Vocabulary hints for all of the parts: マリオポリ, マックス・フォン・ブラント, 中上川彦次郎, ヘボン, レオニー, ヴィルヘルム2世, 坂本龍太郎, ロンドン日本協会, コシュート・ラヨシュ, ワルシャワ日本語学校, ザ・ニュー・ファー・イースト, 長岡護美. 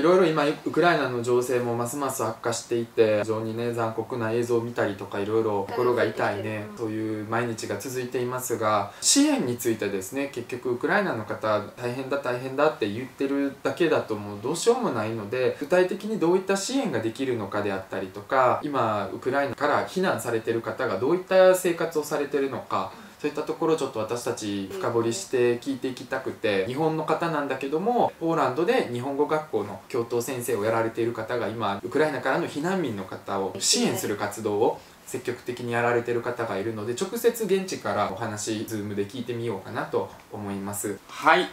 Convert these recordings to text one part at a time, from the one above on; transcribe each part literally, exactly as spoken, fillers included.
いろいろ今ウクライナの情勢もますます悪化していて、非常にね残酷な映像を見たりとかいろいろ心が痛いねという毎日が続いていますが、支援についてですね、結局ウクライナの方大変だ大変だって言ってるだけだともうどうしようもないので、具体的にどういった支援ができるのかであったりとか、今ウクライナから避難されてる方がどういった生活をされてるのか、そういったところをちょっと私たち深掘りして聞いていきたくて、日本の方なんだけどもポーランドで日本語学校の教頭先生をやられている方が今ウクライナからの避難民の方を支援する活動を積極的にやられている方がいるので、直接現地からお話ズームで聞いてみようかなと思います。はい、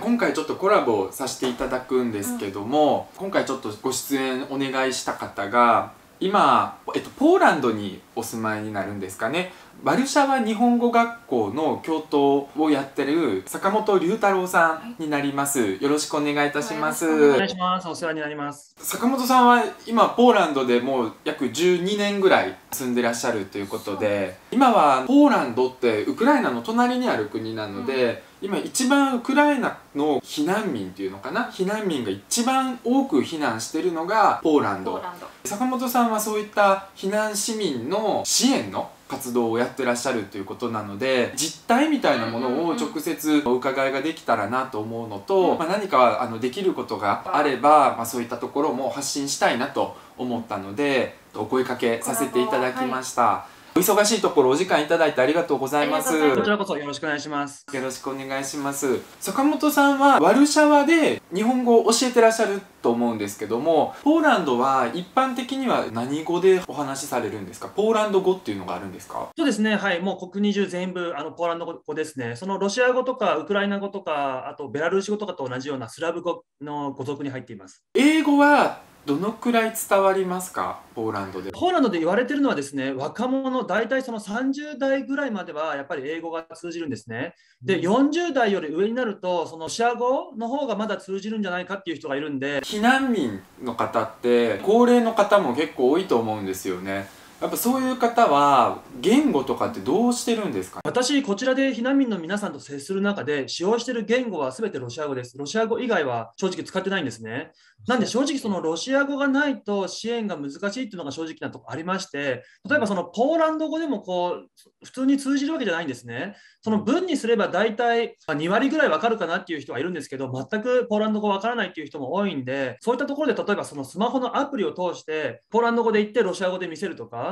今回ちょっとコラボをさせていただくんですけども、うん、今回ちょっとご出演お願いした方が今、えっと、ポーランドにお住まいになるんですかね。ワルシャワ日本語学校の教頭をやってる坂本龍太郎さんになります。はい、よろしくお願いいたします。お願いします。お世話になります。坂本さんは今ポーランドでもう約じゅうにねんぐらい住んでらっしゃるということで、今はポーランドってウクライナの隣にある国なので、うん、今一番ウクライナの避難民っていうのかな、避難民が一番多く避難してるのがポーランド。坂本さんはそういった避難市民の支援の活動をやってらっしゃるということなので、実態みたいなものを直接お伺いができたらなと思うのと、まあ、何かあのできることがあれば、まあ、そういったところも発信したいなと思ったのでお声かけさせていただきました。はい、お忙しいところお時間いただいてありがとうございます。こちらこそよろしくお願いします。よろしくお願いします。坂本さんはワルシャワで日本語を教えてらっしゃると思うんですけども、ポーランドは一般的には何語でお話しされるんですか？ポーランド語っていうのがあるんですか？そうですね、はい、もう国中全部あのポーランド語ですね。そのロシア語とかウクライナ語とか、あとベラルーシ語とかと同じようなスラブ語の語族に入っています。英語はどのくらい伝わりますか？ポーランドでポーランドで言われてるのはですね、若者大体そのさんじゅうだいぐらいまではやっぱり英語が通じるんですね。でよんじゅうだいより上になるとそのロシア語の方がまだ通じるんじゃないかっていう人がいるんで、避難民の方って高齢の方も結構多いと思うんですよね。やっぱそういう方は言語とかってどうしてるんですか？私こちらで避難民の皆さんと接する中で使用している言語は全てロシア語です。ロシア語以外は正直使ってないんですね。なんで正直そのロシア語がないと支援が難しいっていうのが正直なとこありまして、例えばそのポーランド語でもこう普通に通じるわけじゃないんですね。その文にすれば大体にわりぐらいわかるかなっていう人はいるんですけど、全くポーランド語わからないっていう人も多いんで、そういったところで例えばそのスマホのアプリを通してポーランド語で言ってロシア語で見せるとか、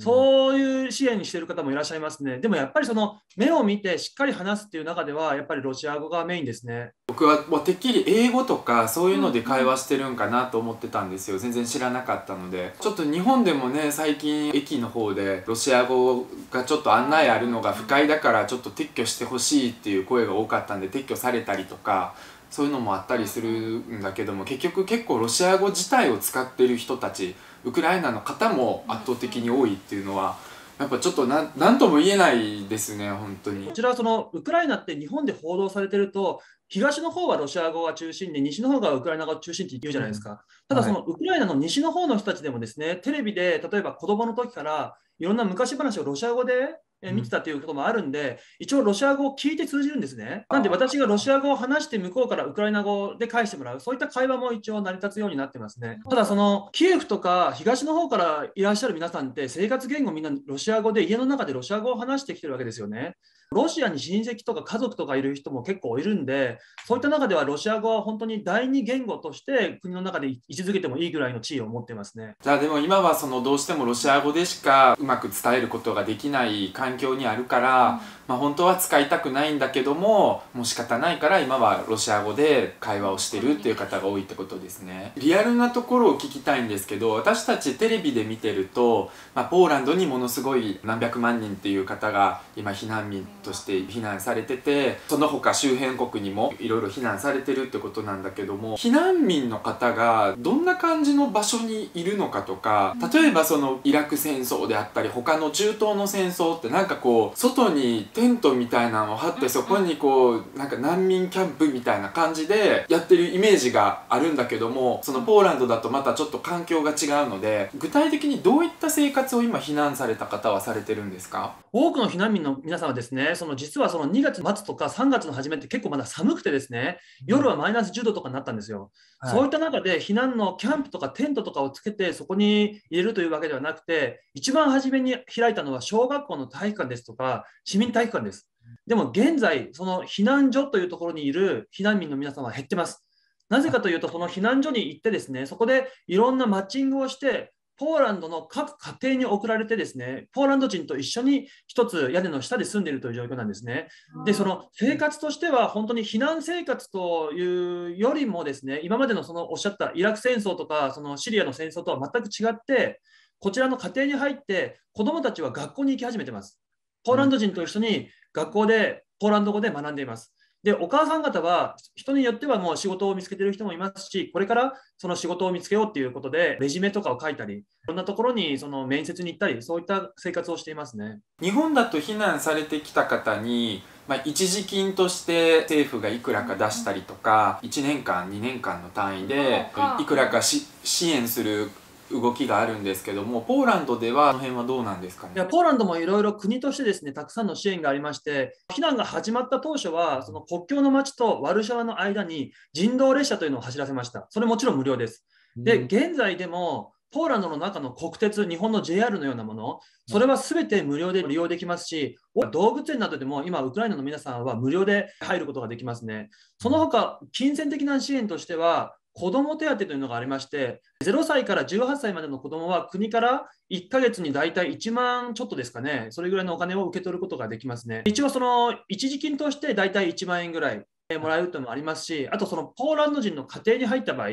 そういう支援にしている方もいらっしゃいますね。でもやっぱりその目を見てしっかり話すっていう中ではやっぱりロシア語がメインですね。僕はもうてっきり英語とかそういうので会話してるんかなと思ってたんですよ。全然知らなかったので、ちょっと日本でもね最近駅の方でロシア語がちょっと案内あるのが不快だからちょっと撤去してほしいっていう声が多かったんで撤去されたりとか。そういうのもあったりするんだけども、結局結構ロシア語自体を使っている人たち、ウクライナの方も圧倒的に多いっていうのはやっぱちょっとな何とも言えないですね、本当に。こちらはそのウクライナって日本で報道されてると東の方はロシア語が中心で西の方がウクライナ語が中心って言うじゃないですか。ただそのウクライナの西の方の人たちでもですね、テレビで例えば子供の時からいろんな昔話をロシア語で見てたということもあるんで、一応ロシア語を聞いて通じるんですね。なんで私がロシア語を話して向こうからウクライナ語で返してもらう、そういった会話も一応成り立つようになってますね。ただそのキエフとか東の方からいらっしゃる皆さんって生活言語みんなロシア語で、家の中でロシア語を話してきてるわけですよね。ロシアに親戚とか家族とかいる人も結構いるんで、そういった中ではロシア語は本当に第二言語として国の中で位置づけてもいいぐらいの地位を持ってますね。じゃあでも今はそのどうしてもロシア語でしかうまく伝えることができない環境にあるから、うん、まあ本当は使いたくないんだけども、もう仕方ないから今はロシア語で会話をしてるっていう方が多いってことですね。リアルなところを聞きたいんですけど、私たちテレビで見てると、まあ、ポーランドにものすごい何百万人っていう方が今避難民として避難されてて、その他周辺国にもいろいろ避難されてるってことなんだけども、避難民の方がどんな感じの場所にいるのかとか、例えばそのイラク戦争であったり他の中東の戦争ってなんかこう外にテントみたいなのを張ってそこにこうなんか難民キャンプみたいな感じでやってるイメージがあるんだけども、そのポーランドだとまたちょっと環境が違うので、具体的にどういった生活を今避難された方はされてるんですか？多くの避難民の皆さんはですね、その実はそのにがつ末とかさんがつの初めって結構まだ寒くてですね、夜はマイナスじゅうどとかになったんですよ。はい、そういった中で避難のキャンプとかテントとかをつけてそこに入れるというわけではなくて、一番初めに開いたのは小学校の体育館ですとか市民体育館です。でも現在その避難所というところにいる避難民の皆さんは減ってます。なぜかというと、その避難所に行ってですね、そこでいろんなマッチングをしてポーランドの各家庭に送られてですね、ポーランド人と一緒に一つ屋根の下で住んでいるという状況なんですね。で、その生活としては本当に避難生活というよりもですね、今までのそのおっしゃったイラク戦争とかそのシリアの戦争とは全く違って、こちらの家庭に入って子どもたちは学校に行き始めてます。ポーランド人と一緒に学校でポーランド語で学んでいます。で、お母さん方は人によってはもう仕事を見つけている人もいますし、これからその仕事を見つけようということでレジュメとかを書いたり、いろんなところにその面接に行ったり、そういった生活をしていますね。日本だと避難されてきた方に、まあ、一時金として政府がいくらか出したりとか、いちねんかんにねんかんの単位でいくらかし支援する動きがあるんですけども、ポーランドではこの辺はどうなんですかね。いや、ポーランドもいろいろ国としてですね、たくさんの支援がありまして、避難が始まった当初はその国境の町とワルシャワの間に人道列車というのを走らせました。それもちろん無料です。で、現在でもポーランドの中の国鉄、日本の ジェイアール のようなもの、それはすべて無料で利用できますし、動物園などでも今ウクライナの皆さんは無料で入ることができますね。その他金銭的な支援としては子ども手当というのがありまして、ゼロさいからじゅうはっさいまでの子どもは国からいっかげつにだいたいいちまんちょっとですかね、それぐらいのお金を受け取ることができますね。一応その一時金としてだいたいいちまんえんぐらいもらえるというのもありますし、あとそのポーランド人の家庭に入った場合、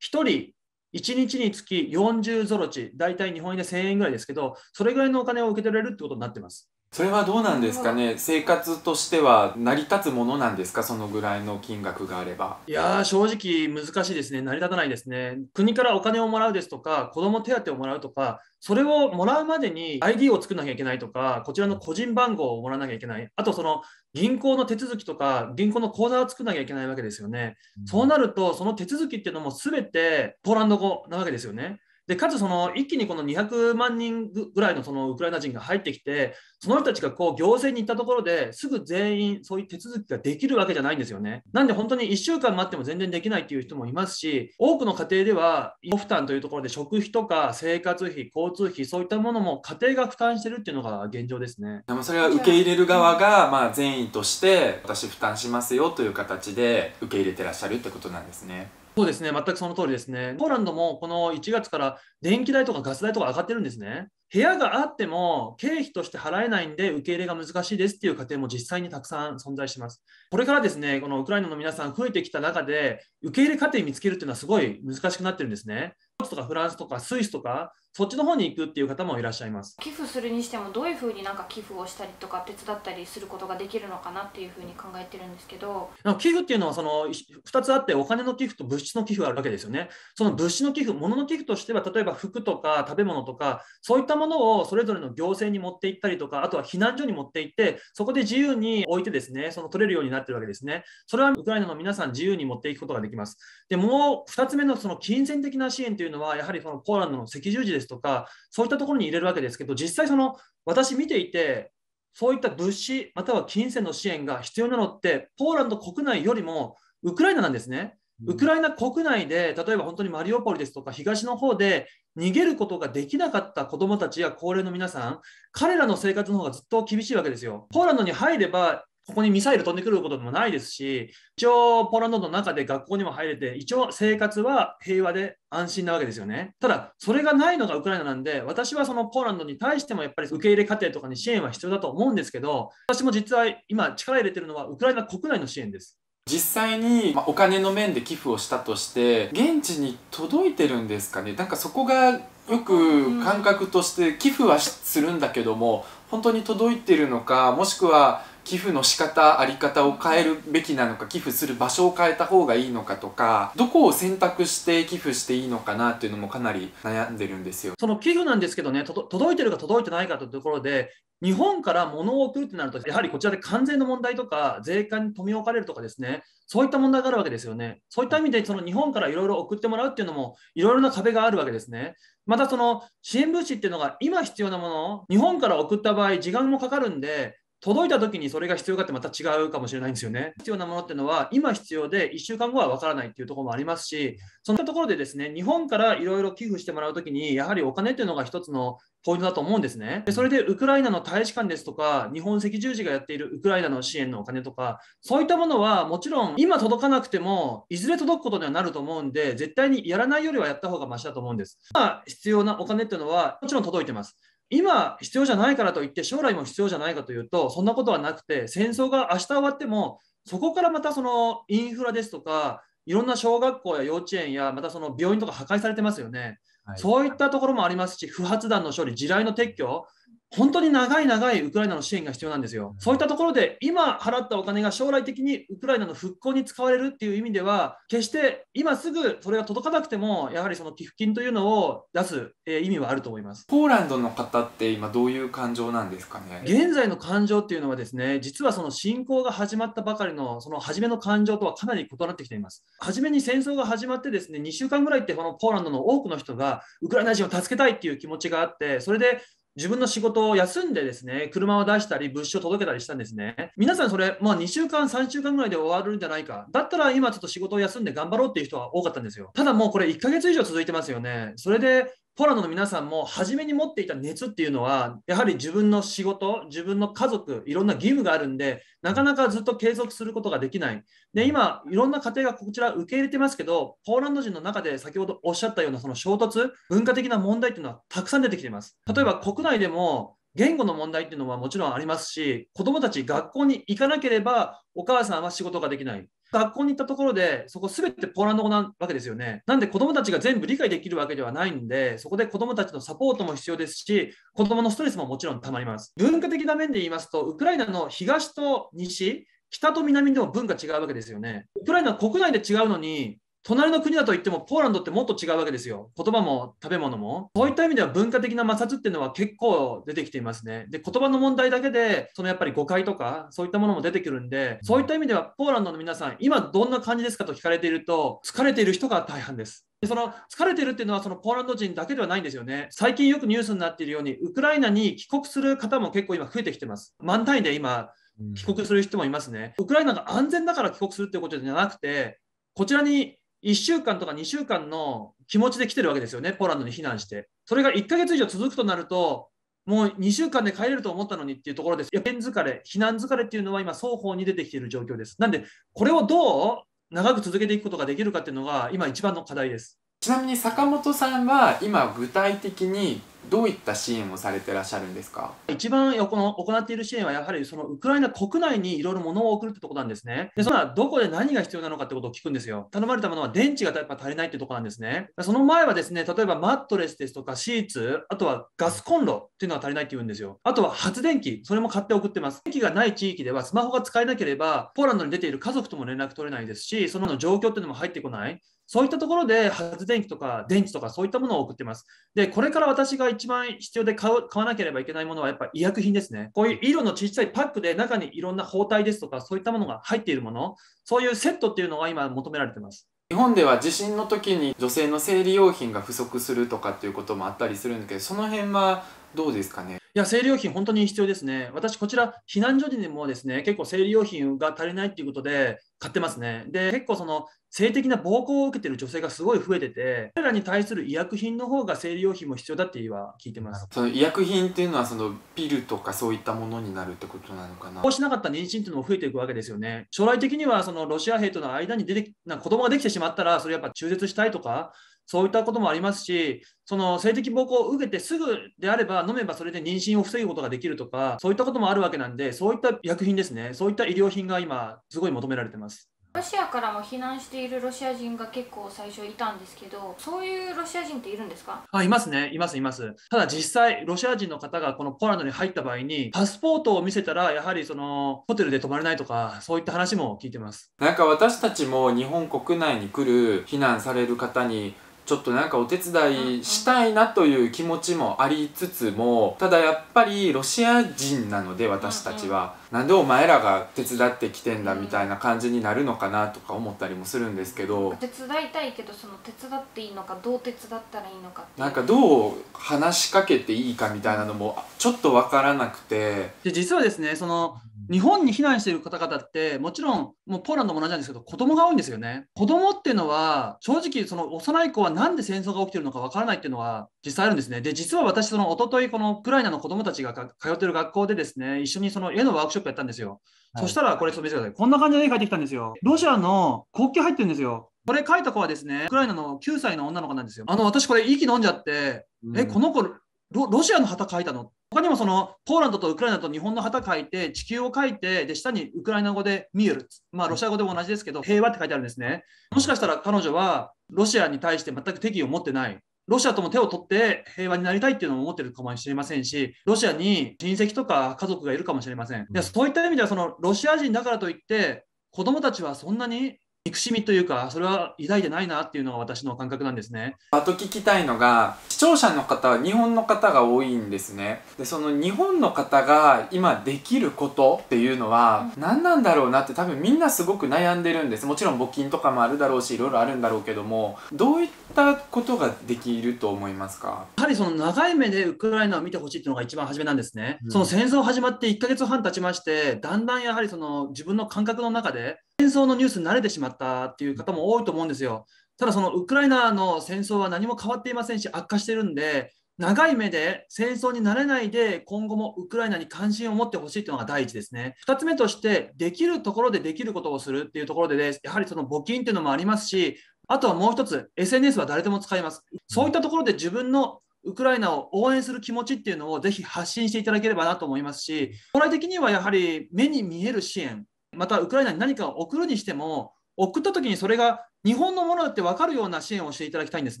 ひとりいちにちにつきよんじゅうゾロチ、だいたい日本円でせんえんぐらいですけど、それぐらいのお金を受け取れるってことになってます。それはどうなんですかね。生活としては成り立つものなんですか、そのぐらいの金額があれば。いやー、正直難しいですね。成り立たないですね。国からお金をもらうですとか、子ども手当をもらうとか、それをもらうまでに アイディー を作らなきゃいけないとか、こちらの個人番号をもらわなきゃいけない。あとその銀行の手続きとか、銀行の口座を作らなきゃいけないわけですよね。うん、そうなると、その手続きっていうのも全てポーランド語なわけですよね。でかつその一気にこのにひゃくまんにんぐらい の, そのウクライナ人が入ってきて、その人たちがこう行政に行ったところですぐ全員そういう手続きができるわけじゃないんですよね。なんで本当にいっしゅうかん待っても全然できないという人もいますし、多くの家庭では自己負担というところで食費とか生活費、交通費、そういったものも家庭が負担してるっていうのが現状ですね。でもそれは受け入れる側がまあ善意として私負担しますよという形で受け入れてらっしゃるってことなんですね。そうですね、全くその通りですね。ポーランドもこのいちがつから電気代とかガス代とか上がってるんですね。部屋があっても経費として払えないんで受け入れが難しいですっていう家庭も実際にたくさん存在します。これからですね、このウクライナの皆さん増えてきた中で受け入れ家庭見つけるっていうのはすごい難しくなってるんですね。ドイツとかフランスとかスイスとかそっちの方に行くっていう方もいらっしゃいます。寄付するにしてもどういうふうになんか寄付をしたりとか手伝ったりすることができるのかなっていうふうに考えてるんですけど、寄付っていうのはそのふたつあって、お金の寄付と物質の寄付があるわけですよね。その物質の寄付、物の寄付としては例えば服とか食べ物とかそういったものをそれぞれの行政に持って行ったりとか、あとは避難所に持って行ってそこで自由に置いてですね、その取れるようになってるわけですね。それはウクライナの皆さん自由に持っていくことができます。でもうふたつめのその金銭的な支援というのはやはりそのポーランドの赤十字ですとかそういったところに入れるわけですけど、実際その私見ていてそういった物資または金銭の支援が必要なのってポーランド国内よりもウクライナなんですね。ウクライナ国内で例えば本当にマリオポリですとか東の方で逃げることができなかった子どもたちや高齢の皆さん、彼らの生活の方がずっと厳しいわけですよ。ポーランドに入ればここにミサイル飛んでくることでもないですし、一応ポーランドの中で学校にも入れて、一応生活は平和で安心なわけですよね。ただそれがないのがウクライナなんで、私はそのポーランドに対してもやっぱり受け入れ家庭とかに支援は必要だと思うんですけど、私も実は今力入れてるのはウクライナ国内の支援です。実際にお金の面で寄付をしたとして現地に届いてるんですかね。なんかそこがよく感覚として寄付はするんだけども本当に届いてるのか、もしくは寄付の仕方、あり方を変えるべきなのか、寄付する場所を変えた方がいいのかとか、どこを選択して寄付していいのかなっていうのもかなり悩んでるんですよ。その寄付なんですけどね、と届いてるか届いてないかというところで、日本から物を送るってなるとやはりこちらで関税の問題とか税関に留め置かれるとかですね、そういった問題があるわけですよね。そういった意味でその日本からいろいろ送ってもらうっていうのもいろいろな壁があるわけですね。またその支援物資っていうのが今必要なものを日本から送った場合時間もかかるんで、届いた時にそれが必要かってまた違うかもしれないんですよね。必要なものっていうのは今必要でいっしゅうかんごは分からないっていうところもありますし、そんなところでですね、日本からいろいろ寄付してもらう時にやはりお金っていうのが一つのポイントだと思うんですね。でそれでウクライナの大使館ですとか日本赤十字がやっているウクライナの支援のお金とか、そういったものはもちろん今届かなくてもいずれ届くことにはなると思うんで、絶対にやらないよりはやった方がマシだと思うんです。今必要なお金っていうのはもちろん届いてます。今必要じゃないからといって将来も必要じゃないかというと、そんなことはなくて、戦争が明日終わってもそこからまたそのインフラですとかいろんな小学校や幼稚園やまたその病院とか破壊されてますよね、はい、そういったところもありますし、不発弾の処理、地雷の撤去、本当に長い長いウクライナの支援が必要なんですよ、はい、そういったところで今払ったお金が将来的にウクライナの復興に使われるっていう意味では、決して今すぐそれが届かなくてもやはりその寄付金というのを出す、えー、意味はあると思います。ポーランドの方って今どういう感情なんですかね。現在の感情っていうのはですね、実はその侵攻が始まったばかりのその初めの感情とはかなり異なってきています。初めに戦争が始まってですね、にしゅうかんぐらいってこのポーランドの多くの人がウクライナ人を助けたいっていう気持ちがあって、それで自分の仕事を休んでですね、車を出したり物資を届けたりしたんですね。皆さんそれ、まあ、にしゅうかんさんしゅうかんぐらいで終わるんじゃないか、だったら今ちょっと仕事を休んで頑張ろうっていう人は多かったんですよ。ただもうこれいっかげつ以上続いてますよね。それでポーランドの皆さんも初めに持っていた熱っていうのは、やはり自分の仕事、自分の家族、いろんな義務があるんで、なかなかずっと継続することができない。で、今、いろんな家庭がこちら受け入れてますけど、ポーランド人の中で先ほどおっしゃったようなその衝突、文化的な問題っていうのはたくさん出てきています。例えば国内でも言語の問題っていうのはもちろんありますし、子どもたち学校に行かなければお母さんは仕事ができない。学校に行ったところでそこ全てポーランド語なわけですよね。なんで子どもたちが全部理解できるわけではないんで、そこで子どもたちのサポートも必要ですし、子どものストレスももちろんたまります。文化的な面で言いますと、ウクライナの東と西、北と南でも文化違うわけですよね。ウクライナ国内で違うのに隣の国だといってもポーランドってもっと違うわけですよ。言葉も食べ物も。そういった意味では文化的な摩擦っていうのは結構出てきていますね。で、言葉の問題だけでそのやっぱり誤解とかそういったものも出てくるんで、そういった意味ではポーランドの皆さん今どんな感じですかと聞かれていると、疲れている人が大半です。でその疲れているっていうのはそのポーランド人だけではないんですよね。最近よくニュースになっているようにウクライナに帰国する方も結構今増えてきてます。満単位で今帰国する人もいますね。ウクライナが安全だから帰国するっていうことじゃなくて、こちらにいっしゅうかんとかにしゅうかんの気持ちで来てるわけですよね、ポーランドに避難して。それがいっかげつ以上続くとなると、もうにしゅうかんで帰れると思ったのにっていうところです。避難疲れ、避難疲れっていうのは今、双方に出てきている状況です。なんで、これをどう長く続けていくことができるかっていうのが、今、一番の課題です。ちなみに坂本さんは、今、具体的にどういった支援をされてらっしゃるんですか。一番行っている支援はやはりそのウクライナ国内にいろいろ物を送るってところなんですね。でそのどこで何が必要なのかってことを聞くんですよ。頼まれたものは電池がやっぱ足りないってところなんですね。その前はですね、例えばマットレスですとかシーツ、あとはガスコンロっていうのが足りないって言うんですよ。あとは発電機、それも買って送ってます。電気がない地域ではスマホが使えなければポーランドに出ている家族とも連絡取れないですし、その状況っていうのも入ってこない。そういったところで発電機とか電池とかそういったものを送ってます。でこれから私が一番必要で買う、買わなければいけないものはやっぱり医薬品ですね。こういう色の小さいパックで中にいろんな包帯ですとかそういったものが入っているもの、そういうセットっていうのが今求められてます。日本では地震の時に女性の生理用品が不足するとかっていうこともあったりするんだけど、その辺はどうですかね。いや、生理用品本当に必要ですね。私こちら避難所でもですね、結構生理用品が足りないっていうことで買ってますね。で結構その性的な暴行を受けている女性がすごい増えてて、彼らに対する医薬品の方が生理用品も必要だっては聞いてます。その医薬品っていうのはそのピルとかそういったものになるってことなのかな。こうしなかった妊娠っていうのも増えていくわけですよね。将来的にはそのロシア兵との間に出てなんか子供ができてしまったら、それやっぱ中絶したいとかそういったこともありますし、その性的暴行を受けてすぐであれば飲めばそれで妊娠を防ぐことができるとか、そういったこともあるわけなんで、そういった薬品ですね、そういった医療品が今すごい求められてます。ロシアからも避難しているロシア人が結構最初いたんですけど、そういうロシア人っているんですか。あ、いますね、いますいます。ただ実際ロシア人の方がこのポーランドに入った場合にパスポートを見せたらやはりそのホテルで泊まれないとか、そういった話も聞いてます。なんか私たちも日本国内に来る避難される方にちょっとなんかお手伝いしたいなという気持ちもありつつも、ただやっぱりロシア人なので私たちは、なんでお前らが手伝ってきてんだみたいな感じになるのかなとか思ったりもするんですけど、手伝いたいけどその手伝っていいのか、どう手伝ったらいいのかって、なんかどう話しかけていいかみたいなのもちょっと分からなくて、で実はですね、その日本に避難している方々ってもちろんもうポーランドも同じなんですけど、子供が多いんですよね。子供っていうのは正直その幼い子はなんで戦争が起きてるのかわからないっていうのは実際あるんですね。で実は私その一昨日このウクライナの子供たちが通ってる学校でですね、一緒にその絵のワークショップやったんですよ。はい、そしたらこれちょっと見てください。こんな感じで絵描いてきたんですよ。ロシアの国旗入ってるんですよ。これ描いた子はですね、ウクライナのきゅうさいの女の子なんですよ。あの私これ息飲んじゃって、うん、えこの子 ロ, ロシアの旗描いたの。他にもそのポーランドとウクライナと日本の旗書いて、地球を書いて、で下にウクライナ語でミュール、まあ、ロシア語でも同じですけど平和って書いてあるんですね。もしかしたら彼女はロシアに対して全く敵意を持ってない、ロシアとも手を取って平和になりたいっていうのも思ってるかもしれませんし、ロシアに親戚とか家族がいるかもしれません。でそういった意味ではそのロシア人だからといって子どもたちはそんなに憎しみというかそれは抱いてないなっていうのが私の感覚なんですね。あと聞きたいのが、視聴者の方は日本の方が多いんですね。でその日本の方が今できることっていうのは何なんだろうなって、多分みんなすごく悩んでるんです。もちろん募金とかもあるだろうし、いろいろあるんだろうけども、どういったことができると思いますか？やはりその長い目でウクライナを見てほしいっていうのが一番初めなんですね。うん、その戦争始まっていっかげつはん経ちまして、だんだんやはりその自分の感覚の中で戦争のニュースに慣れてしまったっていう方も多いと思うんですよ。ただそのウクライナの戦争は何も変わっていませんし、悪化してるんで、長い目で戦争になれないで今後もウクライナに関心を持ってほしいというのが第一ですね。ふたつめとして、できるところでできることをするっていうところでです、やはりその募金っていうのもありますし、あとはもう一つ エスエヌエス は誰でも使います。そういったところで自分のウクライナを応援する気持ちっていうのをぜひ発信していただければなと思いますし、将来的にはやはり目に見える支援、またウクライナに何かを送るにしても、送った時にそれが日本のものだって分かるような支援をしていただきたいんです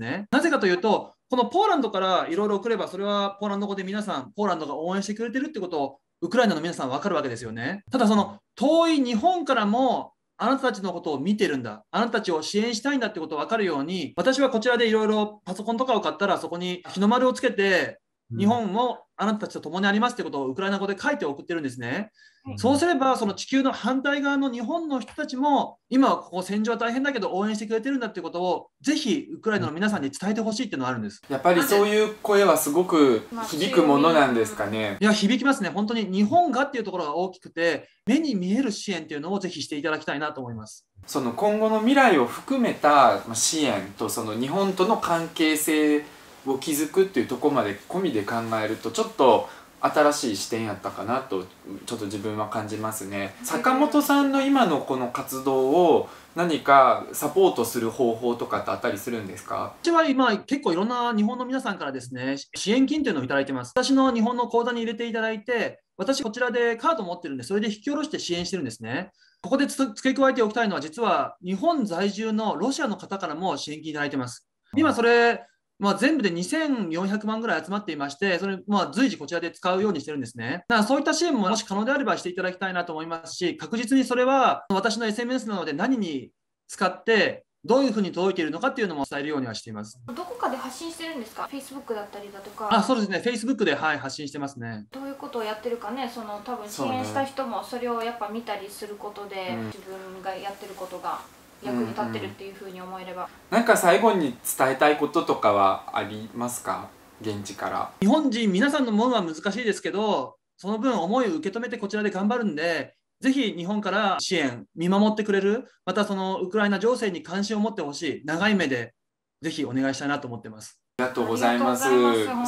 ね。なぜかというと、このポーランドからいろいろ送れば、それはポーランド語で皆さんポーランドが応援してくれてるってことをウクライナの皆さん分かるわけですよね。ただその遠い日本からもあなたたちのことを見てるんだ、あなたたちを支援したいんだってことを分かるように、私はこちらでいろいろパソコンとかを買ったらそこに日の丸をつけて、日本もあなたたちと共にありますってことをウクライナ語で書いて送ってるんですね。そうすればその地球の反対側の日本の人たちも、今はここ戦場は大変だけど応援してくれてるんだっていうことをぜひウクライナの皆さんに伝えてほしいっていうのはあるんです。やっぱりそういう声はすごく響くものなんですかね？いや響きますね。本当に日本がっていうところが大きくて、目に見える支援っていうのをぜひしていただきたいなと思います。その今後の未来を含めた支援と、その日本との関係性を築くっていうところまで込みで考えると、ちょっと新しい視点やったかなとちょっと自分は感じますね。坂本さんの今のこの活動を何かサポートする方法とかってあったりするんですか？私は今結構いろんな日本の皆さんからですね、支援金というのをいただいてます。私の日本の口座に入れていただいて、私こちらでカード持ってるんで、それで引き下ろして支援してるんですね。ここで付け加えておきたいのは、実は日本在住のロシアの方からも支援金いただいてます。今それまあ全部でにせんよんひゃくまんぐらい集まっていまして、それまあ随時こちらで使うようにしてるんですね。だからそういった支援ももし可能であればしていただきたいなと思いますし、確実にそれは私の エスエヌエス なので何に使ってどういうふうに届いているのかっていうのも伝えるようにはしています。どこかで発信してるんですか？ フェイスブック だったりだとか。あ、そうですね、 フェイスブック で、はい、発信してますね。どういうことをやってるかね、その多分支援した人もそれをやっぱ見たりすることで、ね、うん、自分がやってることが役に立ってるっていう風に思えれば。なんか最後に伝えたいこととかはありますか？現地から日本人皆さんのものは難しいですけど、その分思いを受け止めてこちらで頑張るんで、ぜひ日本から支援見守ってくれる、またそのウクライナ情勢に関心を持ってほしい、長い目でぜひお願いしたいなと思ってます。ありがとうございます。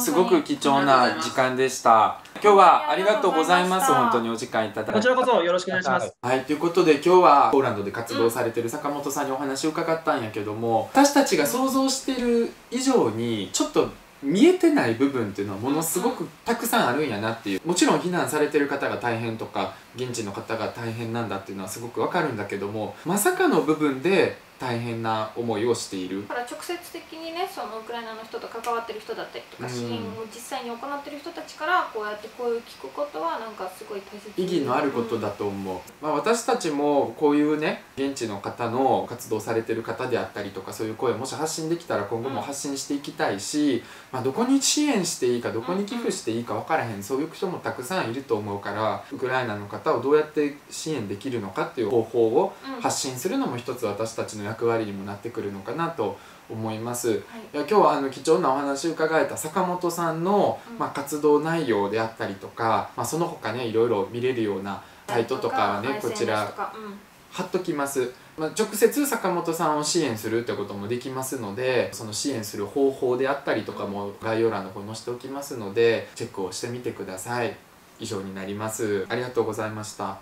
すごく貴重な時間でした。今日はありがとうございます。本当にお時間いただいて、こちらこそよろしくお願いします。はい、ということで今日はポーランドで活動されてる坂本さんにお話を伺ったんやけども、私たちが想像してる以上にちょっと見えてない部分っていうのはものすごくたくさんあるんやなっていう、もちろん避難されてる方が大変とか現地の方が大変なんだっていうのはすごくわかるんだけども、まさかの部分で大変な思いをしている。だから直接的にね、そのウクライナの人と関わってる人だったりとか、支援を実際に行ってる人たちからこうやって声を聞くことはなんかすごい大切、意義のあることだと思う、うん、まあ私たちもこういうね、現地の方の活動されてる方であったりとか、そういう声をもし発信できたら今後も発信していきたいし、うん、まあどこに支援していいかどこに寄付していいか分からへん、そういう人もたくさんいると思うから、ウクライナの方をどうやって支援できるのかっていう方法を発信するのも一つ私たちの役割にもなってくるのかなと思います。はい、いや今日はあの貴重なお話を伺えた坂本さんの、うん、まあ活動内容であったりとか、まあ、その他ねいろいろ見れるようなサイトとかはね、こちら貼っときます。まあ、直接坂本さんを支援するってこともできますので、その支援する方法であったりとかも概要欄の方に載せておきますので、チェックをしてみてください。以上になります。ありがとうございました。